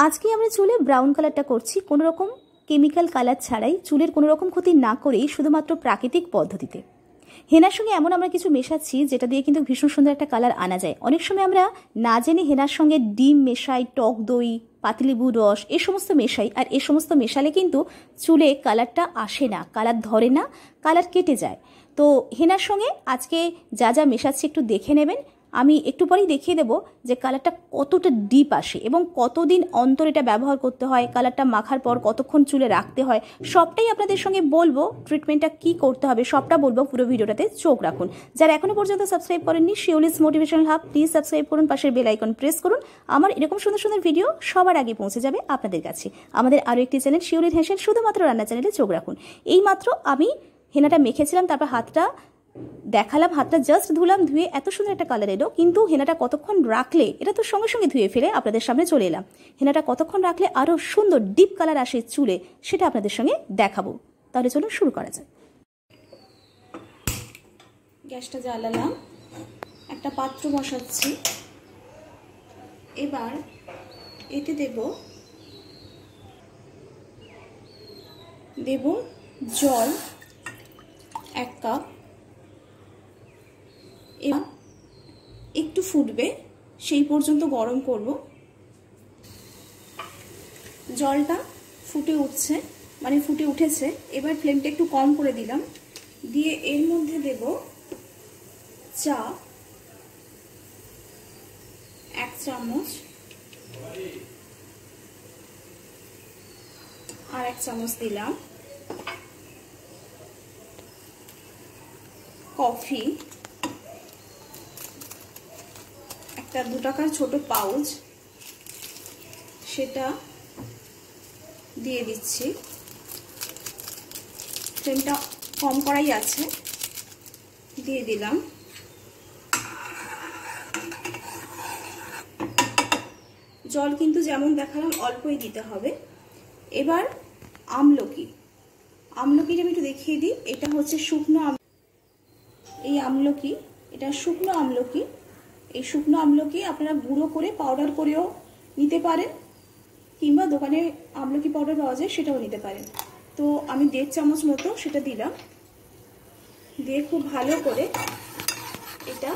आज के आमरा चूले ब्राउन कलरटा करछि कोनो रकम केमिकल कलर छाड़ाई चूलेर कोनो रकम क्षति ना करेई शुधुमात्र प्राकृतिक पद्धतिते हेनार संगे एमन आमरा किछु मेशाछि जेटा दिये किन्तु भीषण सुंदर एकटा कलर आना जाय। अनेक समय आमरा ना जेने हेनार संगे डिम मेशाई, टक दई, पातिलेबू रस ए समस्त मेशाई और ए समस्त मेशाले किन्तु चूले कलरटा आसे ना, कलर धरे ना, कलर केटे जाय। तो हेनार संगे आज के जा जा मेशाछि एकटु देखे नेबेन। आमी एकटू पर ही देखिए देव जो कलरटा कतटा डीप आसे एबं कतदिन अंतर एटा व्यवहार करते हैं, कलरटा माखार पर कतक्षण चूले राखते हैं, सबटाई आपनादेर संगे बोलबो। ट्रिटमेंटटा कि करते हबे सबटा बोलबो, पुरो भिडियोटाते चोख राखुन। जारा एखोनो पर्यन्त सबसक्राइब करेननि Seuli's motivational hub please subscribe करुन, पाशेर बेल आइकन प्रेस करुन। आमार एरकम सुंदर सुंदर भिडियो सबार आगे पौंछे जाबे आपनादेर काछे। आमादेर आरो एकटि চ্যানেল Seuli's হেসেল শুধুমাত্র রান্না চ্যানেলে চোখ রাখুন। এইমাত্র আমি হেনাটা মেখেছিলাম, তারপর হাতটা দেখালাম, হাতটা জাস্ট ধুলাম, ধুয়ে এত সুন্দর একটা কালার এলো। কিন্তু হেনাটা কতক্ষণ রাখলে, এটা তো সঙ্গে সঙ্গে ধুয়ে ফেলে আপনাদের সামনে চলে এলাম, হেনাটা কতক্ষণ রাখলে আরও সুন্দর ডিপ কালার আসে চুলে সেটা আপনাদের সঙ্গে দেখাবো। তাহলে চলুন শুরু করা যাক। গ্যাসটা জ্বালালাম, একটা পাত্র বসাচ্ছি। এবার এতে দেব জল 1 কাপ। एबार एकटू फुटबे सेई पर्यन्त गरम करब। जलटा फुटे उठछे माने फुटे उठेछे। एबार फ्लेमटा एकटू कम करे दिलाम, दिए एर मध्य देब चा 1 চাमच और 1 চাमच दिलाम कफी, তার 2 টাকার ছোট পাউচ সেটা দিয়ে দিচ্ছি। ফ্লেমটা কম করাই আছে, দিয়ে দিলাম। জল কিন্তু যেমন দেখালাম অল্পই দিতে হবে। এবার আমলকি, আমলকিটা আমি একটু দেখিয়ে দিই। এটা হচ্ছে শুকনো এই আমলকি, এটা শুকনো আমলকি। এই শুকনো আমলকি আপনারা গুঁড়ো করে পাউডার করেও নিতে পারেন, কিংবা দোকানে আমলকি পাউডার পাওয়া যায় সেটাও নিতে পারেন। তো আমি 1.5 চামচ মতো সেটা দিলাম, দিয়ে খুব ভালো করে এটা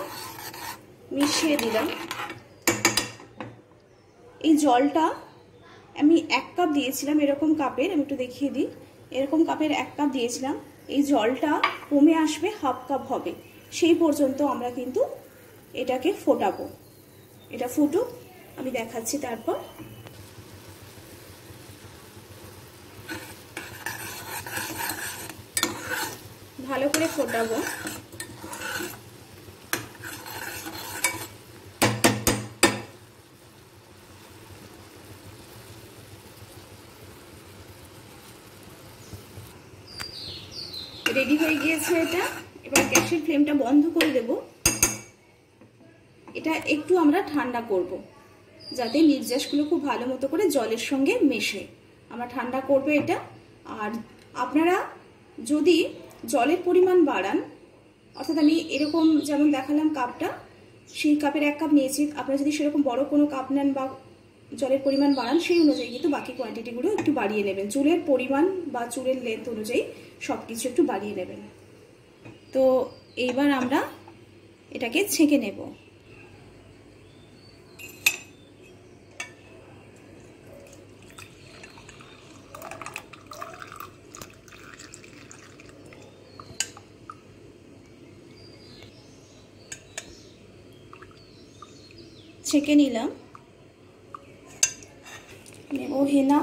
মিশিয়ে দিলাম। এই জলটা আমি 1 কাপ দিয়েছিলাম, এরকম কাপের আমি একটু দেখিয়ে দিই, এরকম কাপের 1 কাপ দিয়েছিলাম। এই জলটা কমে আসবে, 1/2 কাপ হবে, সেই পর্যন্ত আমরা কিন্তু এটাকে ফোটাবো। এটা ফুটুক, আমি দেখাচ্ছি। তারপর ভালো করে ফোটাবো। রেডি হয়ে গিয়েছে এটা। এবার গ্যাসের ফ্লেমটা বন্ধ করে দেবো, এটা একটু আমরা ঠান্ডা করব যাতে নির্যাসগুলো খুব ভালো মতো করে জলের সঙ্গে মেশে। আমরা ঠান্ডা করব এটা। আর আপনারা যদি জলের পরিমাণ বাড়ান, অর্থাৎ আমি এরকম যেমন দেখালাম কাপটা, সেই কাপের 1 কাপ নিয়েছি, আপনারা যদি সেরকম বড় কোনো কাপ নেন বা জলের পরিমাণ বাড়ান, সেই অনুযায়ী কিন্তু বাকি কোয়ান্টিটিগুলো একটু বাড়িয়ে নেবেন। চুলের পরিমাণ বা চুলের লেন্থ অনুযায়ী সব কিছু একটু বাড়িয়ে নেবেন। তো এইবার আমরা এটাকে ছেঁকে নেব। ছেঁকে নিলাম। নেব হেনা,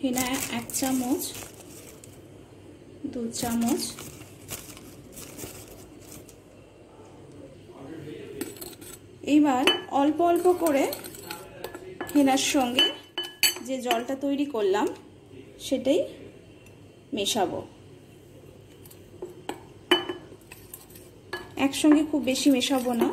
হেনা 1 চামচ, 2 চামচ, এইবার অল্প অল্প করে হেনার সঙ্গে যে জলটা তৈরি করলাম সেটাই মেশাবো একসঙ্গে, খুব বেশি মেশাবো না।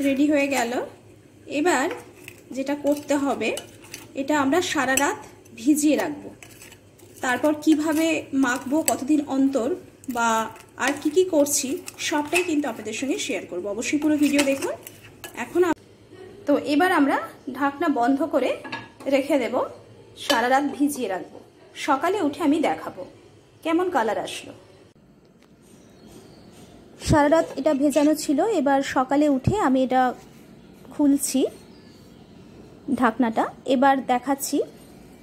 रेडी हो गेल। एबार जेटा करते होबे एटा आमरा सारा रात भिजिए राखबो, तारपर किभाबे माखबो, कतदिन अंतर बा आर की कि करछि सबटाई किन्तु आपनादेर संगे शेयर करब। अवश्यई पुरो भिडियो देखुन। एखन तो एबार आमरा ढाकना बंध करे रेखे देब, सारा रात भिजिए राखबो। सकाले उठे आमी देखाबो केमन कालार आसलो। सारा रात एटा भेजानो छिलो। एबार सकाले उठे आमी एटा खुलछि ढाकनाटा। एबार देखाछि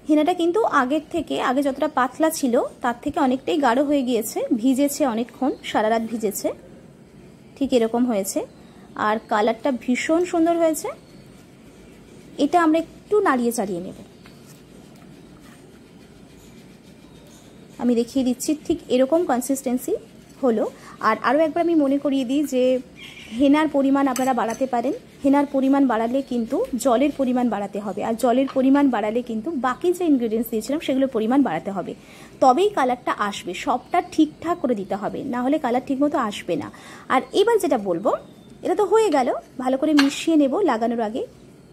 हेनाटा किन्तु आगेर थेके, आगे जतटा पातला छिलो तार थेके अनेकटाई गाढ़ो हये गियेछे, भिजेछे अनेकक्षण, सारा रात भिजेछे। ठीक एरकम हयेछे आर कालारटा भीषण सुंदर हयेछे। एटा आमरा एकटु नाड़िये चाड़िये नेब। आमी देखिये दिच्छि ठीक एरकम कन्सिस्टेंसि हलो। और आरो एक बार आमी मने करिये दिई जे हेनार परिमाण आपनारा बाड़ाते पारेन। हेनार परिमाण बाड़ाले किन्तु जलेर परिमाण बाड़ाते होबे, आर जलेर परिमाण बाड़ाले किन्तु बाकी जे इनग्रेडियेंट्स दियेछिलाम सेगुलोर परिमाण बाड़ाते होबे, तबेई कालारटा आसबे। सबटा ठीकठाक करे दिते होबे, ना होले कालार ठीकमतो आसबे ना। आर एबार जेटा बोलबो एटा तो हये गेल, भालो करे मिशिये नेब। लागानोर आगे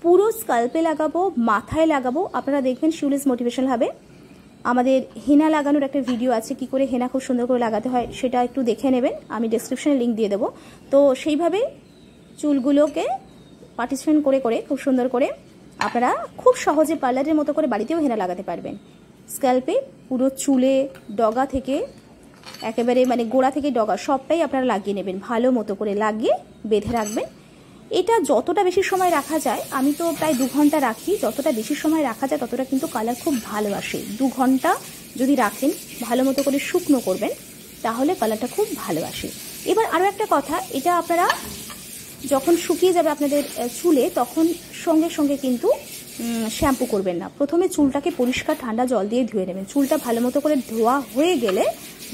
पुरो स्काल्पे लागाबो, माथाय लागाबो। आपनारा देखबेन Seuli's मोटिवेशनल हबे आमादेर हेना लागानोर एक भिडियो आछे, कि करे हेना खूब सुंदर करे लागाते हय सेटा एकटु देखे नेबेन। आमी डेस्क्रिप्शने लिंक दिये देबो। तो सेइभाबे चुलगुलोके पार्टिसिपेंट करे करे खूब सुंदर करे आपनारा खूब सहजे पार्लारेर मतो करे बाड़ितेও हेना लागाते पारबेन। स्क्याल्पे पुरो चुले डगा थेके एकेबारे माने गोड़ा थेके डगा सबटाই आपनारा লাগিয়ে নেবেন, ভালো মতো করে লাগিয়ে বেঁধে রাখবেন। এটা যতটা বেশি সময় রাখা যায়, আমি তো প্রায় 2 ঘন্টা রাখি, যতটা বেশি সময় রাখা যায় ততটা কিন্তু কালার খুব ভালো আসে। 2 ঘন্টা যদি রাখেন, ভালো মতো করে শুকনো করবেন, তাহলে কালারটা খুব ভালো আসে। এবার আরো একটা কথা, এটা আপনারা যখন শুকিয়ে যাবে আপনাদের চুলে, তখন সঙ্গে সঙ্গে কিন্তু শ্যাম্পু করবেন না। প্রথমে চুলটাকে পরিষ্কার ঠান্ডা জল দিয়ে ধুয়ে নেবেন। চুলটা ভালো মতো করে ধোয়া হয়ে গেলে,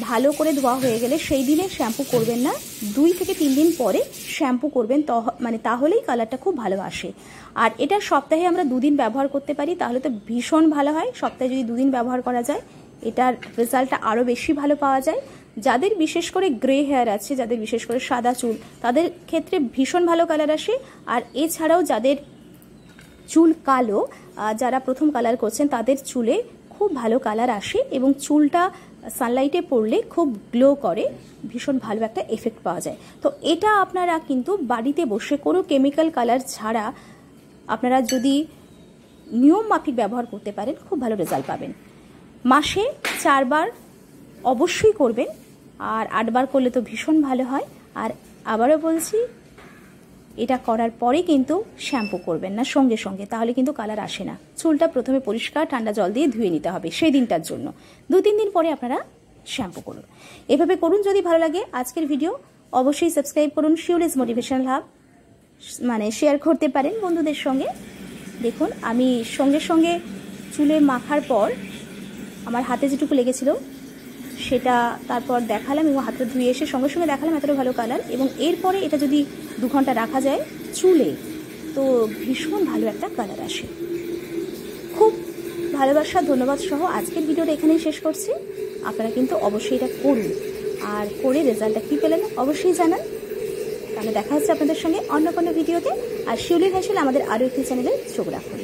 ভালো করে ধোয়া হয়ে গেলে সেই দিনে শ্যাম্পু করবেন না, 2 থেকে 3 দিন পরে শ্যাম্পু করবেন, মানে তাহলেই কালারটা খুব ভালো আসে। আর এটা সপ্তাহে আমরা 2 দিন ব্যবহার করতে পারি, তাহলে তো ভীষণ ভালো হয়। সপ্তাহে যদি 2 দিন ব্যবহার করা যায় এটার রেজাল্টটা আরও বেশি ভালো পাওয়া যায়। যাদের বিশেষ করে গ্রে হেয়ার আছে, যাদের বিশেষ করে সাদা চুল, তাদের ক্ষেত্রে ভীষণ ভালো কালার আসে। আর এছাড়াও যাদের চুল কালো, যারা প্রথম কালার করছেন তাদের চুলে খুব ভালো কালার আসে এবং চুলটা সানলাইটে পড়লে খুব গ্লো করে, ভীষণ ভালো একটা এফেক্ট পাওয়া যায়। তো এটা আপনারা কিন্তু বাড়িতে বসে কোনো কেমিক্যাল কালার ছাড়া আপনারা যদি নিয়ম মাফিক ব্যবহার করতে পারেন খুব ভালো রেজাল্ট পাবেন। মাসে 4 বার অবশ্যই করবেন, আর 8 বার করলে তো ভীষণ ভালো হয়। আর আবারও বলছি, এটা করার পরে কিন্তু শ্যাম্পু করবেন না সঙ্গে সঙ্গে, তাহলে কিন্তু কালার আসে না। চুলটা প্রথমে পরিষ্কার ঠান্ডা জল দিয়ে ধুয়ে নিতে হবে সেই দিনটার জন্য। 2-3 দিন পরে আপনারা শ্যাম্পু করুন। এভাবে করুন। যদি ভালো লাগে আজকের ভিডিও অবশ্যই সাবস্ক্রাইব করুন Seuli's মোটিভেশনাল হাব, মানে শেয়ার করতে পারেন বন্ধুদের সঙ্গে। দেখুন আমি সঙ্গে সঙ্গে চুলে মাখার পর আমার হাতে যেটুকু লেগেছিল সেটা তারপর দেখালাম এবং হাতটা ধুয়ে এসে সঙ্গে সঙ্গে দেখালাম, এতটা ভালো কালার। এবং এরপরে এটা যদি 2 ঘন্টা রাখা যায় চুলে তো ভীষণ ভালো একটা কালার আসে। খুব ভালোবাসা ধন্যবাদ সহ আজকের ভিডিওটা এখানেই শেষ করছি। আপনারা কিন্তু অবশ্যই এটা করুন, আর করে রেজাল্টটা কী পেলেন অবশ্যই জানান। তাহলে দেখা হচ্ছে আপনাদের সঙ্গে অন্য কোনো ভিডিওতে। আর Seuli's আসলে আমাদের আরও একটি চ্যানেলে চোখ রাখুন।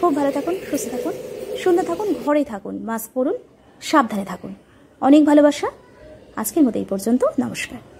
খুব ভালো থাকুন, সুস্থ থাকুন, সুন্দর থাকুন, ঘরে থাকুন, মাস্ক পরুন, সাবধানে থাকুন। অনেক ভালোবাসা। আজকের মতো এই পর্যন্ত। নমস্কার।